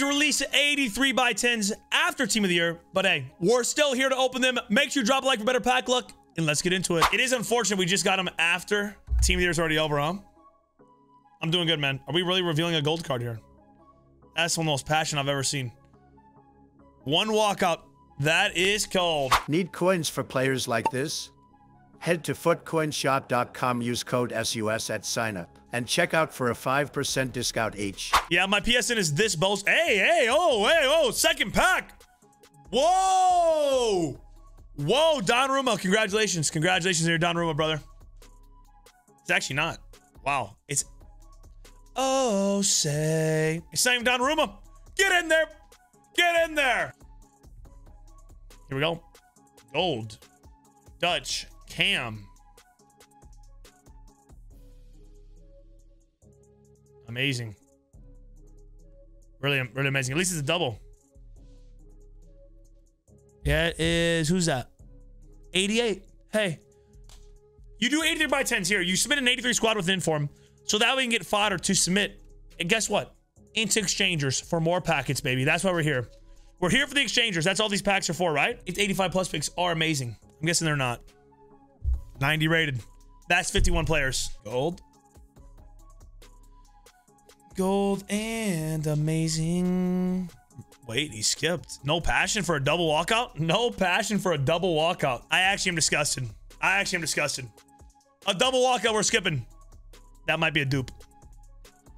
to release 83 by 10s after Team of the Year, but hey, we're still here to open them. Make sure you drop a like for better pack luck, and let's get into it. It is unfortunate we just got them after Team of the Year's already over, huh? I'm doing good, man. Are we really revealing a gold card here? That's one of the most passionate I've ever seen. One walkout. That is cold. Need coins for players like this? Head to footcoinshop.com, use code SUS at sign up, and check out for a 5% discount each. Yeah, my PSN is this boast. Hey, oh, second pack. Whoa. Whoa, Donnarumma, congratulations. Congratulations there, Donnarumma, brother. It's actually not. Wow. It's, oh, say. It's not even Donnarumma. Get in there. Get in there. Here we go. Gold. Dutch. Cam. Amazing. Really, really amazing. At least it's a double. Yeah, it is. Who's that? 88. Hey. You do 83 by 10s here. You submit an 83 squad with inform, so that way we can get fodder to submit. And guess what? Into exchangers for more packets, baby. That's why we're here. We're here for the exchangers. That's all these packs are for, right? It's 85 plus picks are amazing. I'm guessing they're not. 90 rated. That's 51 players. Gold. Gold and amazing. Wait, he skipped. No passion for a double walkout? No passion for a double walkout. I actually am disgusted. I actually am disgusted. A double walkout we're skipping. That might be a dupe.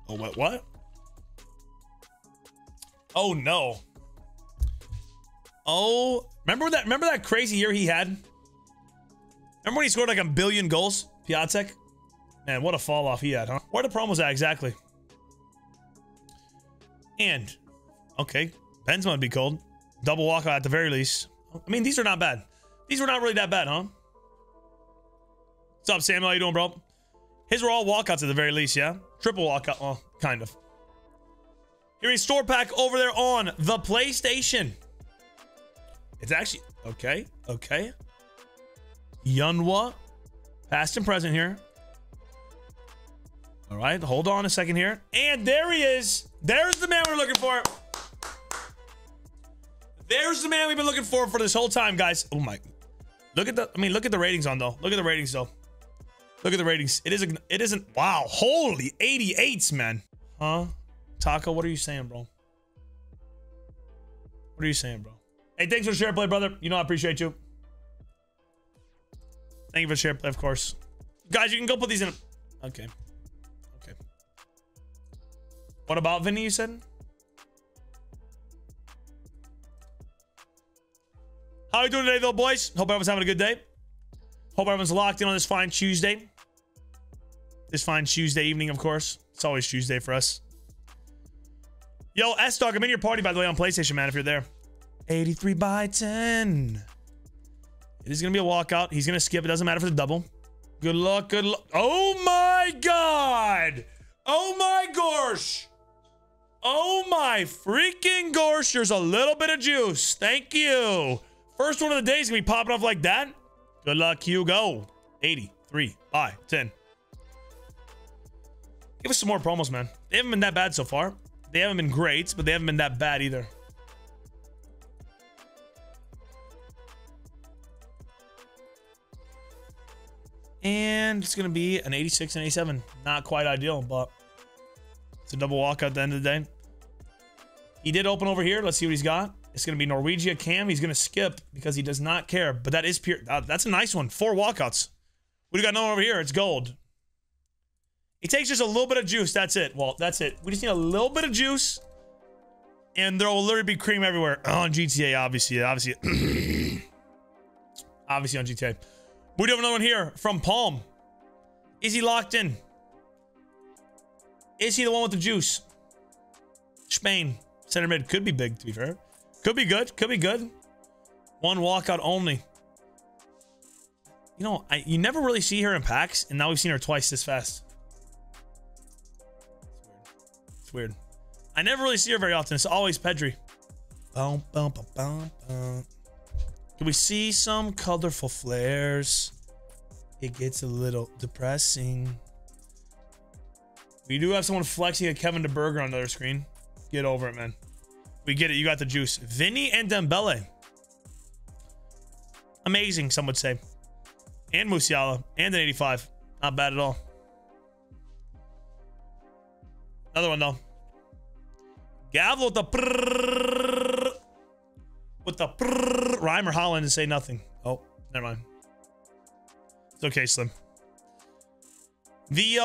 Oh, what? What? Oh, no. Oh, remember that crazy year he had? Remember when he scored like a billion goals? Piątek? Man, what a fall off he had, huh? Where the promos at exactly? And, okay, Benz might be cold. Double walkout at the very least. I mean, these are not bad. These were not really that bad, huh? What's up, Samuel? How you doing, bro? His were all walkouts at the very least, yeah? Triple walkout, well, kind of. Here is Store Pack over there on the PlayStation. It's actually, okay, okay. Yunwa, past and present here. All right, hold on a second here. And there he is. There's the man we're looking for. There's the man we've been looking for this whole time, guys. Oh my, look at the, I mean, look at the ratings on though. Look at the ratings though. Look at the ratings. It isn't, wow, holy 88s, man. Huh? Taco, what are you saying, bro? What are you saying, bro? Hey, thanks for the share play, brother. You know I appreciate you. Thank you for the share play, of course. Guys, you can go put these in. Okay. Okay. What about Vinny, you said? How are you doing today, though, boys? Hope everyone's having a good day. Hope everyone's locked in on this fine Tuesday. This fine Tuesday evening, of course. It's always Tuesday for us. Yo, S-Dog, I'm in your party, by the way, on PlayStation, man, if you're there. 83 by 10. It is going to be a walkout. He's going to skip. It doesn't matter for the double. Good luck. Good luck. Oh, my God. Oh, my gosh. Oh, my freaking gosh. There's a little bit of juice. Thank you. First one of the day is going to be popping off like that. Good luck, Hugo. 83 by 10. Give us some more promos, man. They haven't been that bad so far. They haven't been great, but they haven't been that bad either. And it's going to be an 86 and 87. Not quite ideal, but it's a double walkout at the end of the day. He did open over here. Let's see what he's got. It's going to be Norwegia Cam. He's going to skip because he does not care. But that is pure. That's a nice one. 4 walkouts. We got no one over here. It's gold. It takes just a little bit of juice. That's it. Well, that's it. We just need a little bit of juice. And there will literally be cream everywhere. On GTA, obviously. Obviously. Obviously on GTA. We do have another one here from Palm. Is he locked in? Is he the one with the juice? Spain. Center mid could be big, to be fair. Could be good. Could be good. One walkout only. You know, you never really see her in packs, and now we've seen her twice this fast. It's weird. I never really see her very often. It's always Pedri. Bum, bum, bum, bum, bum. Can we see some colorful flares? It gets a little depressing. We do have someone flexing a Kevin De burger on the other screen. Get over it, man. We get it. You got the juice. Vinny and Dembele. Amazing, some would say. And Musiala. And an 85. Not bad at all. Another one, though. Gavel with the prrrr. With the prrrr. Rhyme or Holland and say nothing. Oh, never mind. It's okay, Slim. The,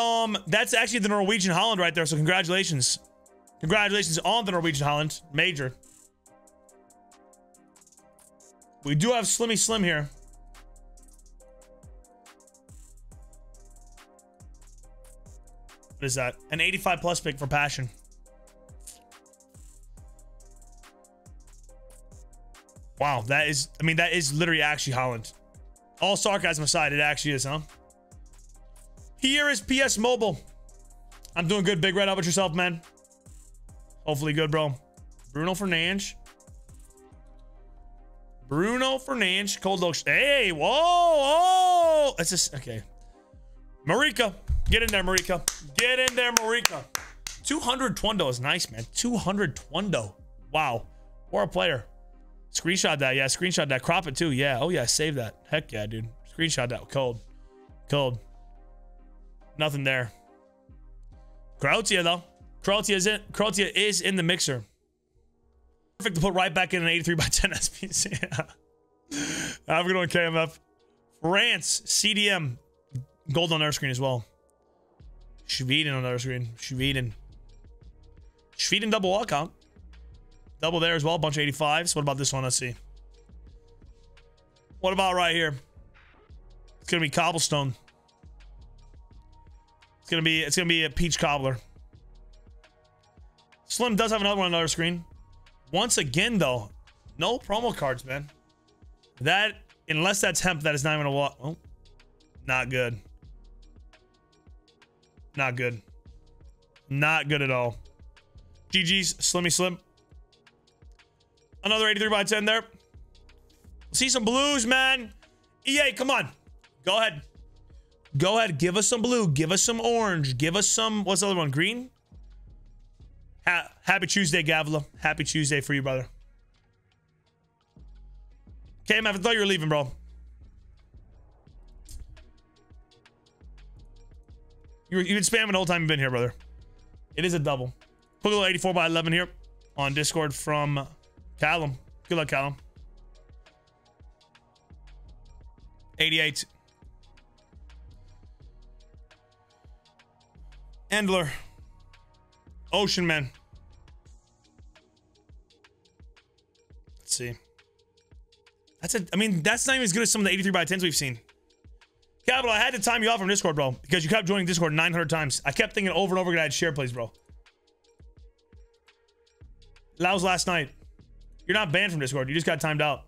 that's actually the Norwegian Holland right there. So congratulations. Congratulations on the Norwegian Holland. Major. We do have Slimmy Slim here. What is that? An 85 plus pick for Passion. Wow, that is, I mean, that is literally actually Holland. All sarcasm aside, it actually is, huh? Here is PS Mobile. I'm doing good, Big Red. How about yourself, man? Hopefully good, bro. Bruno Fernandes. Bruno Fernandes. Cold Ocean. Hey, whoa, oh. It's just, okay. Marika. Get in there, Marika. Get in there, Marika. 200 Twondo is nice, man. 200 Twondo. Wow. Or a player. Screenshot that. Yeah, screenshot that. Crop it, too. Yeah. Oh, yeah. Save that. Heck yeah, dude. Screenshot that. Cold. Cold. Nothing there. Kroatia, though. Kroatia is in the mixer. Perfect to put right back in an 83/10 SPC. Have a good one, KMF. France, CDM. Gold on our screen as well. Sweden on our screen. Sweden double walk out. Double there as well. Bunch of 85s. What about this one? Let's see. What about right here? It's gonna be cobblestone. It's gonna be a peach cobbler. Slim does have another one on another screen. Once again, though, no promo cards, man. That, unless that's hemp, that is not even a walk. Oh, not good. Not good. Not good at all. GG's, Slimmy Slim. Another 83/10 there. See some blues, man. EA, come on. Go ahead. Go ahead. Give us some blue. Give us some orange. Give us some, what's the other one? Green? Happy Tuesday, Gavla. Happy Tuesday for you, brother. KMF, I thought you were leaving, bro. You've been spamming the whole time you've been here, brother. It is a double. Quick little 84/11 here on Discord from Callum. Good luck, Callum. 88. Endler. Ocean Man. Let's see. That's a, I mean, that's not even as good as some of the 83/10s we've seen. Capital, I had to time you off from Discord, bro, because you kept joining Discord 900 times. I kept thinking over and over again I had share plays, bro. That was last night. You're not banned from Discord. You just got timed out.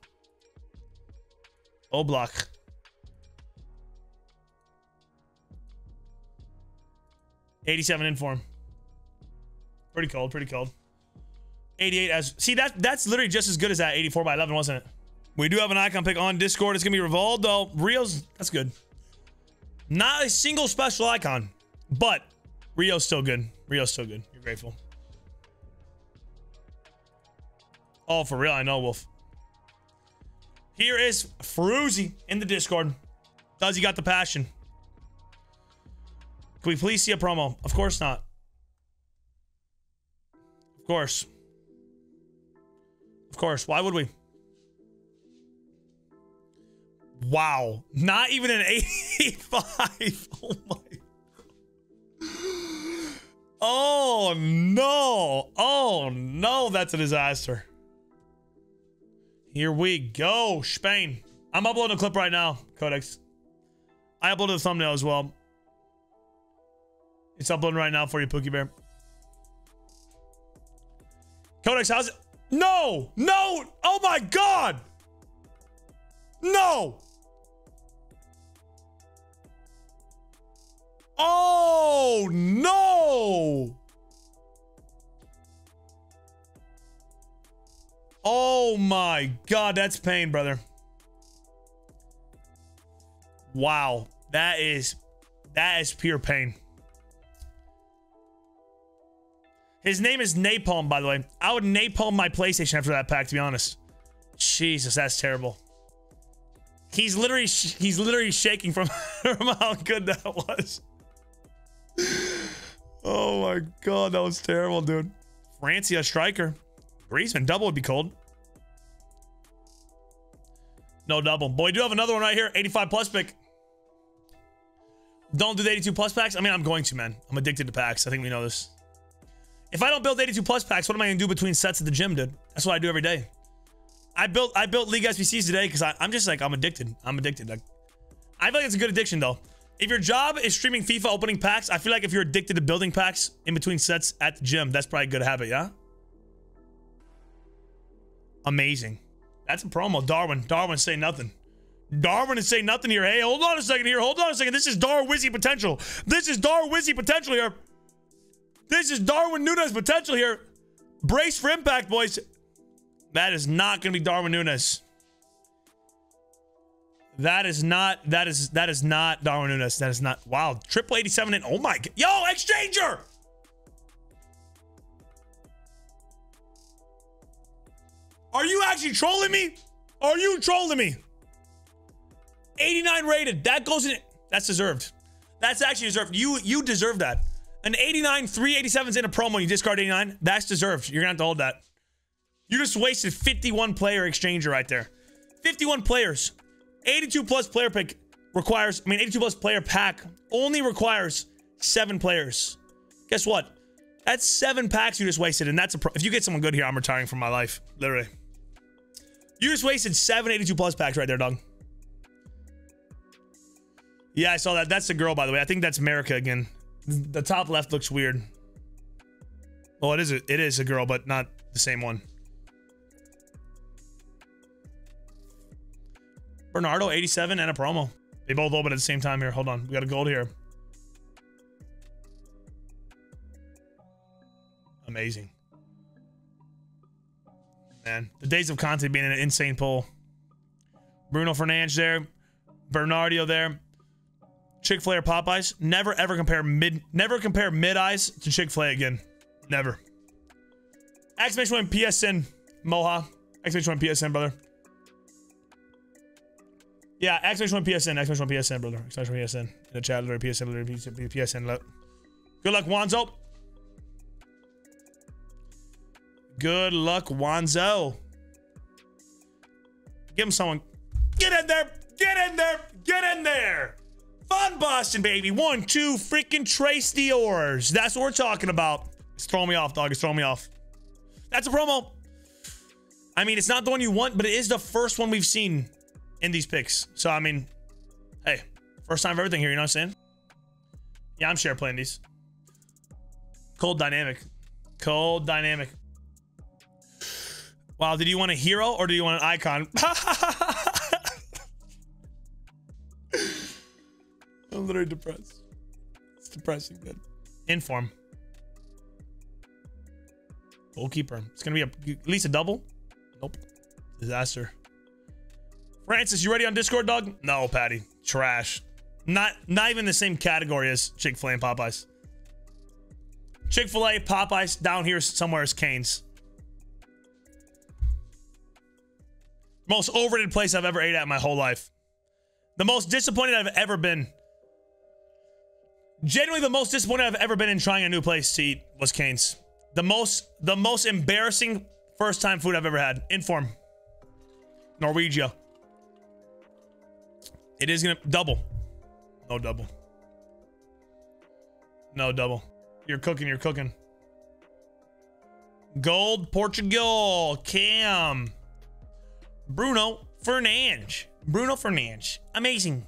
Oblak. '87 in form. Pretty cold. Pretty cold. '88 as... See, that's literally just as good as that 84/11, wasn't it? We do have an icon pick on Discord. It's going to be Revolved, though. Rio's, that's good. Not a single special icon, but Rio's still good. Rio's still good. You're grateful. Oh, for real. I know, Wolf. Here is Fruzzi in the Discord. Does he got the passion? Can we please see a promo? Of course not. Of course. Of course. Why would we? Wow, not even an 85. Oh my God. Oh no. Oh no, that's a disaster. Here we go, Spain. I'm uploading a clip right now, Codex. I uploaded a thumbnail as well. It's uploading right now for you, Pookie Bear. Codex, how's it? No, no. Oh my God. No. Oh, no. Oh, my God. That's pain, brother. Wow. That is pure pain. His name is Napalm, by the way. I would napalm my PlayStation after that pack, to be honest. Jesus, that's terrible. He's literally shaking from how good that was. Oh my God, that was terrible, dude. Francis, a striker. Griezmann, double would be cold. No double. Boy, I do have another one right here. 85 plus pick. Don't do the 82 plus packs. I mean, I'm going to, man. I'm addicted to packs. I think we know this. If I don't build 82 plus packs, what am I going to do between sets at the gym, dude? That's what I do every day. I built League SBCs today because I'm just like, I'm addicted. I'm addicted. Like, I feel like it's a good addiction, though. If your job is streaming FIFA opening packs, I feel like if you're addicted to building packs in between sets at the gym, that's probably a good habit, yeah? Amazing. That's a promo. Darwin. Darwin, say nothing. Darwin is saying nothing here. Hey, hold on a second here. Hold on a second. This is Darwizzy potential. This is Darwizzy potential here. This is Darwin Nunes potential here. Brace for impact, boys. That is not going to be Darwin Nunes. That is not Darwin Nunes. That is not. Wow. Triple 87 and oh my God. Yo, exchanger. Are you actually trolling me? Are you trolling me? 89 rated. That goes in. That's deserved. That's actually deserved. You deserve that. An 89, 387's in a promo. You discard 89. That's deserved. You're going to have to hold that. You just wasted 51 player exchanger right there. 51 players. 82 plus player pick requires, I mean, 82 plus player pack only requires 7 players. Guess what? That's 7 packs you just wasted. And that's a pro. If you get someone good here, I'm retiring from my life. Literally. You just wasted 7 82 plus packs right there, dog. Yeah, I saw that. That's the girl, by the way. I think that's Marika again. The top left looks weird. Oh, it is a girl, but not the same one. Bernardo, 87 and a promo. They both open at the same time here. Hold on. We got a gold here. Amazing. Man, the days of Conte being an insane pull. Bruno Fernandes there. Bernardo there. Chick-fil-A or Popeyes. Never ever compare mid-eyes to Chick-fil-A again. Never. Exclamation PSN Moha. Exclamation PSN, brother. Yeah, X-1 PSN, X-1 PSN, brother. X-1 PSN. In the chat, literally, PSN, literally, PSN. Good luck, Juanzo. Good luck, Juanzo. Give him someone. Get in there. Get in there. Get in there. Fun Boston, baby. 1, 2, freaking Trace the Oars. That's what we're talking about. It's throwing me off, dog. It's throwing me off. That's a promo. I mean, it's not the one you want, but it is the first one we've seen in these picks. So, I mean, hey, first time for everything here, you know what I'm saying? Yeah, I'm share playing these. Cold dynamic. Cold dynamic. Wow, did you want a hero or do you want an icon? I'm literally depressed. It's depressing, dude. Inform. Goalkeeper. It's going to be at least a double. Nope. Disaster. Francis, you ready on Discord, dog? No, Patty. Trash. Not even the same category as Chick-fil-A and Popeyes. Chick-fil-A, Popeyes, down here somewhere is Canes. Most overrated place I've ever ate at in my whole life. The most disappointed I've ever been. Genuinely, the most disappointed I've ever been in trying a new place to eat was Canes. The most embarrassing first-time food I've ever had. Inform. Norwegia. It is gonna double. No double. No double. You're cooking. You're cooking. Gold Portugal. Cam. Bruno Fernandes. Bruno Fernandes. Amazing.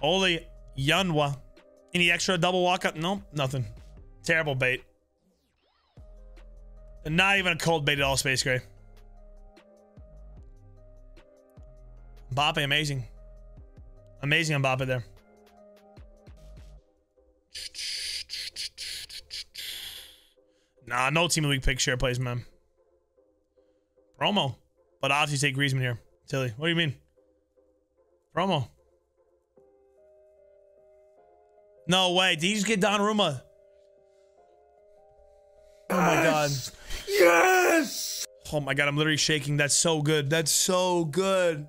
Holy Yunwa. Any extra double walk up? No, nothing. Terrible bait. And not even a cold bait at all. Space Gray. Mbappe, amazing. Amazing Mbappe there. Nah, no team of the week pick share plays, man. Promo. But obviously take Griezmann here. Tilly, what do you mean? Promo. No way. Did he just get Donnarumma? god. Yes! Oh my god, I'm literally shaking. That's so good. That's so good.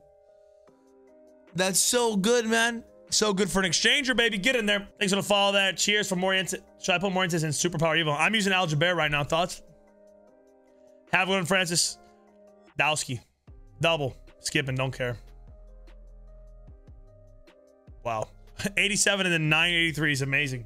That's so good, man. So good for an exchanger, baby. Get in there. Thanks for the follow there. Cheers for more insights. Should I put more insights in Superpower Evil? I'm using Aljaber right now. Thoughts? Have one, Francis. Dowski. Double. Skipping. Don't care. Wow. 87 and then 983 is amazing.